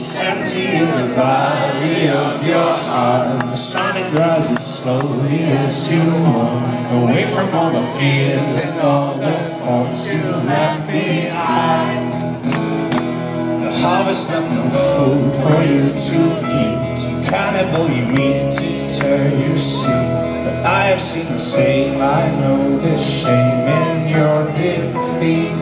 empty in the valley of your heart. The sun it rises slowly as you walk away from all the fears and all the faults you left behind. The harvest left no food for you to eat, a cannibal you meet to tear you see. But I have seen the same, I know the shame in your defeat.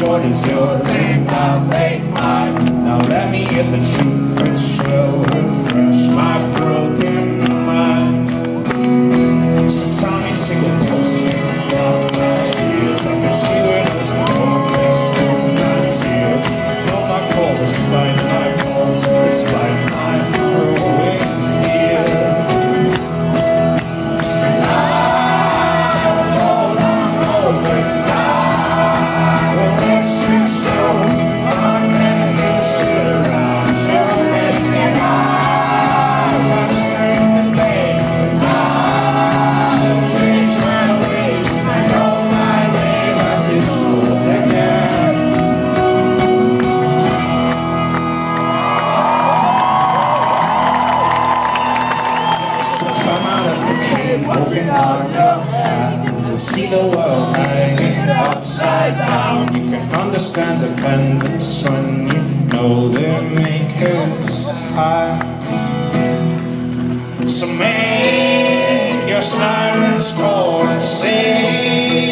What is yours? I'll take mine. Now let me get the truth which will refresh my broken mind. So tell me, take a closer look at my ideas. I can see where there's no place to my tears. Know my call despite my faults, despite my growing fear. And I'll hold on open. Open out your hands and see the world hanging upside down. You can understand dependence when you know their maker's high. So make your sirens call and sing.